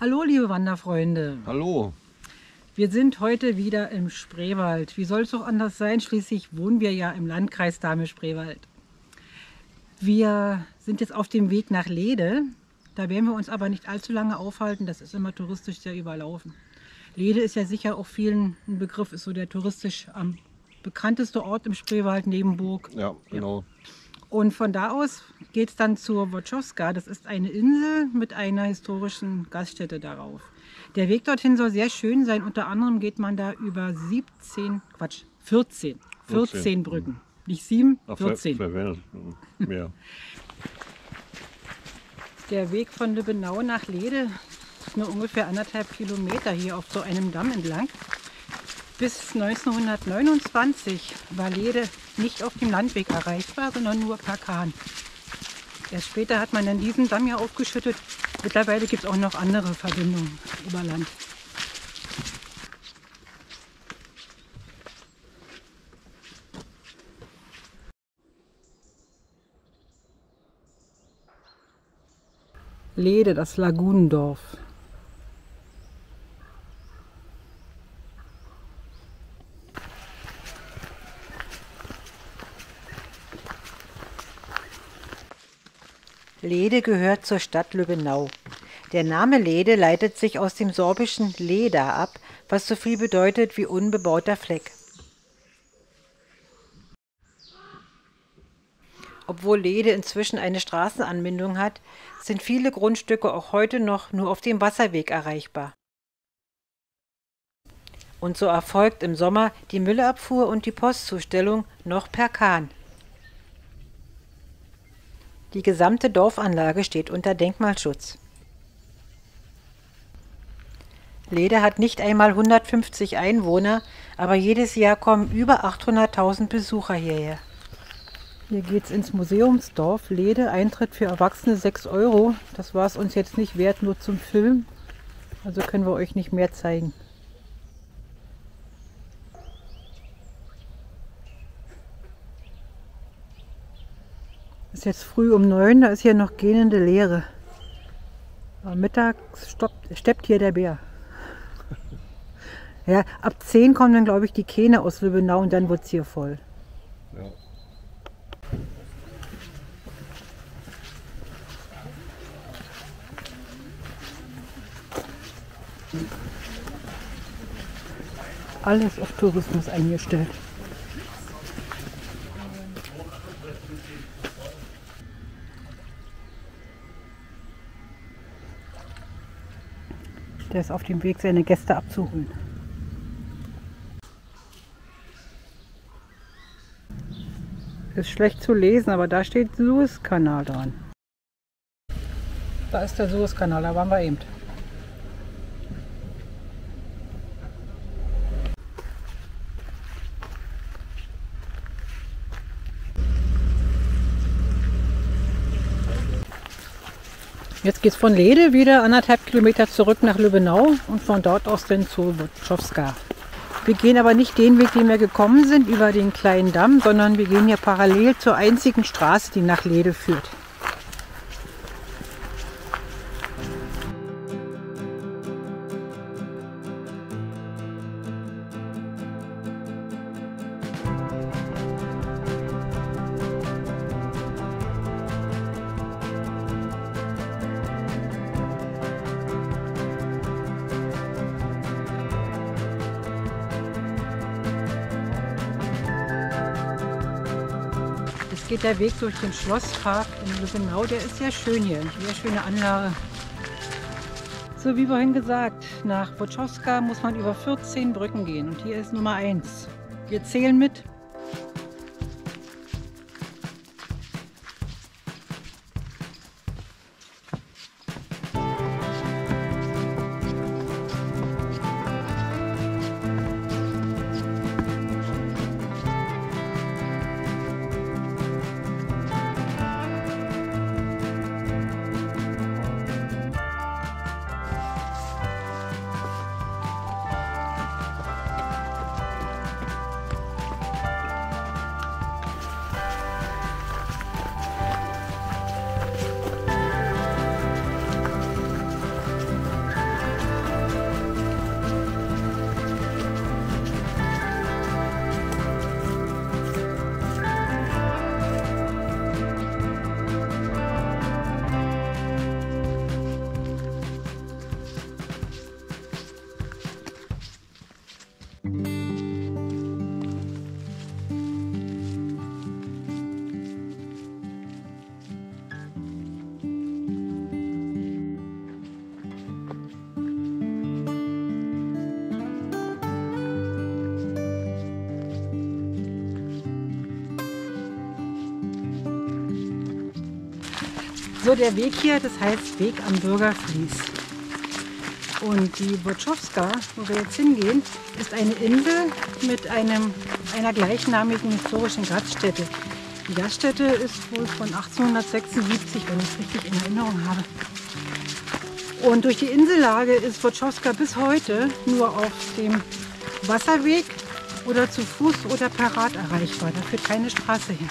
Hallo liebe Wanderfreunde. Hallo. Wir sind heute wieder im Spreewald. Wie soll es doch anders sein? Schließlich wohnen wir ja im Landkreis Dahme-Spreewald. Wir sind jetzt auf dem Weg nach Lehde. Da werden wir uns aber nicht allzu lange aufhalten. Das ist immer touristisch sehr überlaufen. Lehde ist ja sicher auch vielen ein Begriff, ist so der touristisch am bekannteste Ort im Spreewald, Nebenburg. Ja, genau. Ja. Und von da aus geht es dann zur Wotschofska. Das ist eine Insel mit einer historischen Gaststätte darauf. Der Weg dorthin soll sehr schön sein. Unter anderem geht man da über 14 Brücken. Mhm. Nicht 7, ach, 14. Mehr. Der Weg von Lübbenau nach Lehde ist nur ungefähr 1,5 Kilometer hier auf so einem Damm entlang. Bis 1929 war Lehde nicht auf dem Landweg erreichbar, sondern nur per Kahn. Erst später hat man dann diesen Damm ja aufgeschüttet. Mittlerweile gibt es auch noch andere Verbindungen über Land. Lehde, das Lagunendorf. Lehde gehört zur Stadt Lübbenau. Der Name Lehde leitet sich aus dem sorbischen Leda ab, was so viel bedeutet wie unbebauter Fleck. Obwohl Lehde inzwischen eine Straßenanbindung hat, sind viele Grundstücke auch heute noch nur auf dem Wasserweg erreichbar. Und so erfolgt im Sommer die Müllabfuhr und die Postzustellung noch per Kahn. Die gesamte Dorfanlage steht unter Denkmalschutz. Lehde hat nicht einmal 150 Einwohner, aber jedes Jahr kommen über 800.000 Besucher hierher. Hier geht's ins Museumsdorf Lehde. Eintritt für Erwachsene 6 €. Das war es uns jetzt nicht wert, nur zum Film. Also können wir euch nicht mehr zeigen. Ist jetzt früh um 9, da ist hier noch gähnende Leere. Am Mittag steppt hier der Bär. Ja, ab 10 kommen dann, glaube ich, die Kähne aus Lübbenau und dann wird es hier voll. Ja. Alles auf Tourismus eingestellt. Der ist auf dem Weg, seine Gäste abzuholen. Ist schlecht zu lesen, aber da steht Suezkanal dran. Da ist der Suezkanal, da waren wir eben. Jetzt geht es von Lehde wieder 1,5 Kilometer zurück nach Lübbenau und von dort aus dann zur Wotschofska. Wir gehen aber nicht den Weg, den wir gekommen sind, über den kleinen Damm, sondern wir gehen hier parallel zur einzigen Straße, die nach Lehde führt. Geht der Weg durch den Schlosspark in Lübbenau, der ist sehr schön hier, eine sehr schöne Anlage. So wie vorhin gesagt, nach Wotschofska muss man über 14 Brücken gehen und hier ist Nummer 1. Wir zählen mit. So, der Weg hier, das heißt Weg am Bürgerfließ. Und die Wotschofska, wo wir jetzt hingehen, ist eine Insel mit einer gleichnamigen historischen Gaststätte. Die Gaststätte ist wohl von 1876, wenn ich es richtig in Erinnerung habe. Und durch die Insellage ist Wotschofska bis heute nur auf dem Wasserweg oder zu Fuß oder per Rad erreichbar. Da führt keine Straße hin.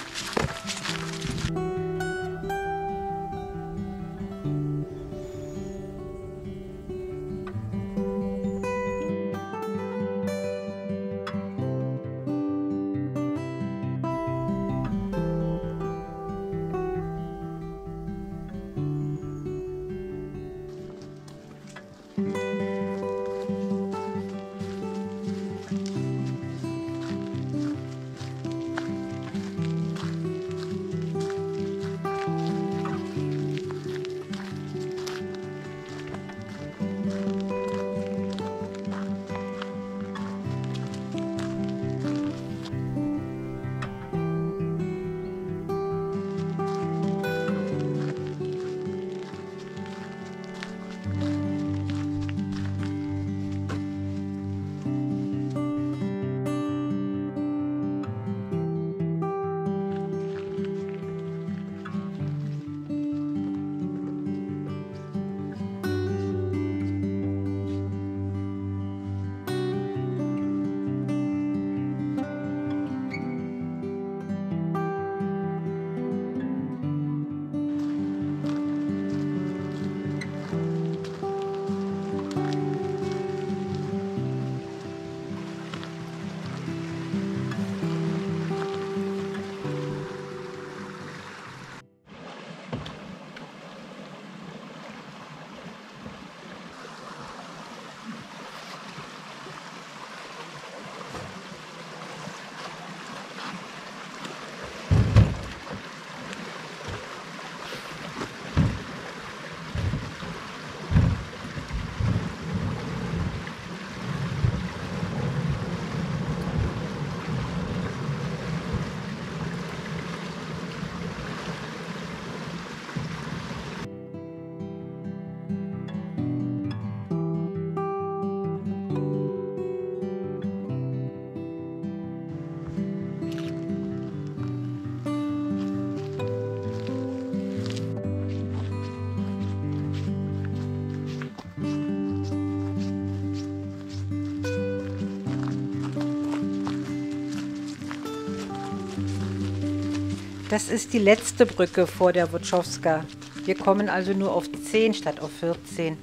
Das ist die letzte Brücke vor der Wotschofska. Wir kommen also nur auf 10 statt auf 14.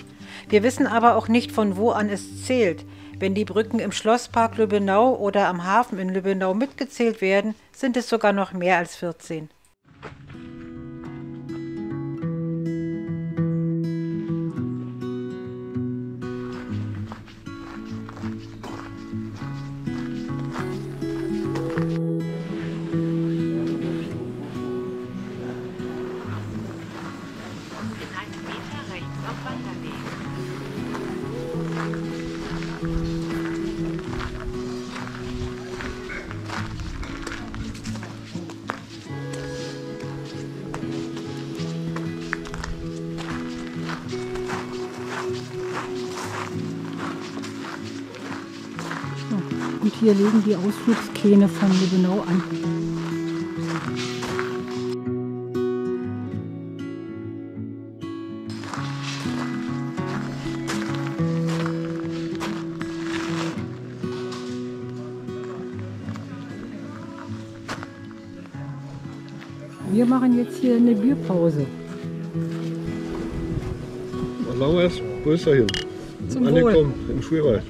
Wir wissen aber auch nicht, von wo an es zählt. Wenn die Brücken im Schlosspark Lübbenau oder am Hafen in Lübbenau mitgezählt werden, sind es sogar noch mehr als 14. Und hier legen die Ausflugskähne von Lübbenau an. Wir machen jetzt hier eine Bierpause. Lauer erst, wo ist er hin? Zum Angekommen im Spreewald.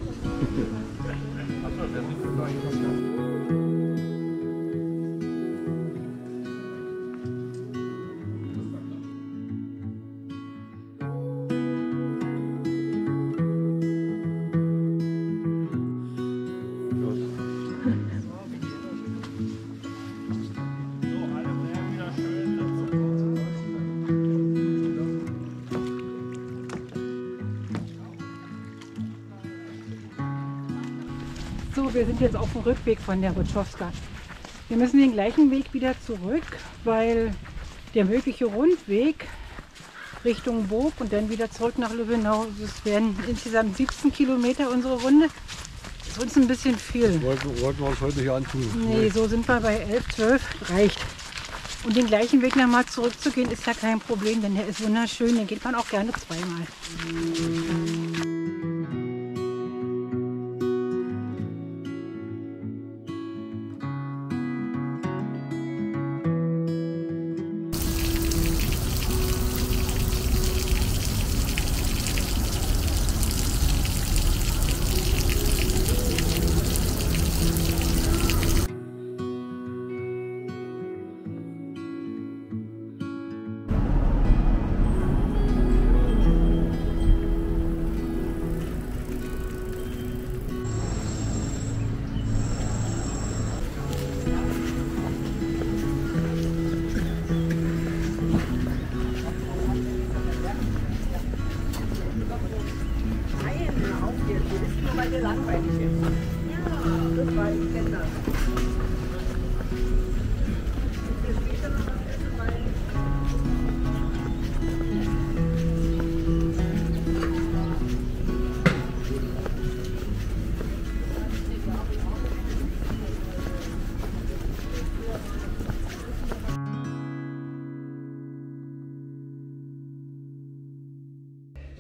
So, wir sind jetzt auf dem Rückweg von der Wotschofska. Wir müssen den gleichen Weg wieder zurück, weil der mögliche Rundweg Richtung Burg und dann wieder zurück nach Lübbenau. Es werden insgesamt 17 Kilometer unsere Runde. Das ist uns ein bisschen viel. Das wollten wir uns heute nicht antun. Nee, so sind wir bei 11, 12. Reicht. Und den gleichen Weg nochmal zurückzugehen, ist ja kein Problem, denn der ist wunderschön. Den geht man auch gerne zweimal.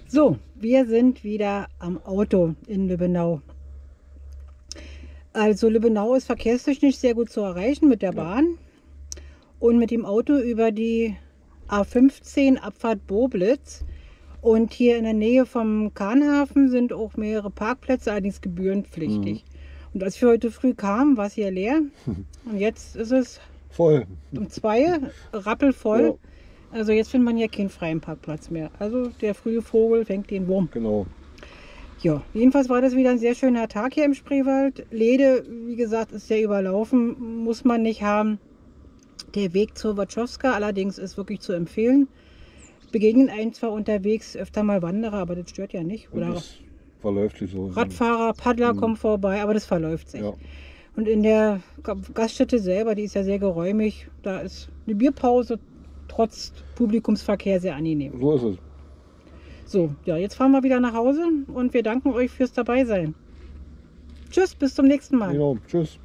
So, wir sind wieder am Auto in Lübbenau. Also Lübbenau ist verkehrstechnisch sehr gut zu erreichen mit der Bahn und mit dem Auto über die A15 Abfahrt Boblitz. Und hier in der Nähe vom Kahnhafen sind auch mehrere Parkplätze, allerdings gebührenpflichtig. Und als wir heute früh kamen, war es hier leer und jetzt ist es voll. Um 2 rappelvoll. Ja. Also jetzt findet man ja keinen freien Parkplatz mehr. Also der frühe Vogel fängt den Wurm. Genau. Ja, jedenfalls war das wieder ein sehr schöner Tag hier im Spreewald. Lehde, wie gesagt, ist sehr überlaufen, muss man nicht haben. Der Weg zur Wotschofska allerdings ist wirklich zu empfehlen. Begegnen einen zwar unterwegs öfter mal Wanderer, aber das stört ja nicht. Oder das verläuft sich so. Radfahrer, Paddler kommen vorbei, aber das verläuft sich. Ja. Und in der Gaststätte selber, die ist ja sehr geräumig, da ist eine Bierpause trotz Publikumsverkehr sehr angenehm. So ist es. So, ja, jetzt fahren wir wieder nach Hause und wir danken euch fürs Dabeisein. Tschüss, bis zum nächsten Mal. Genau, tschüss.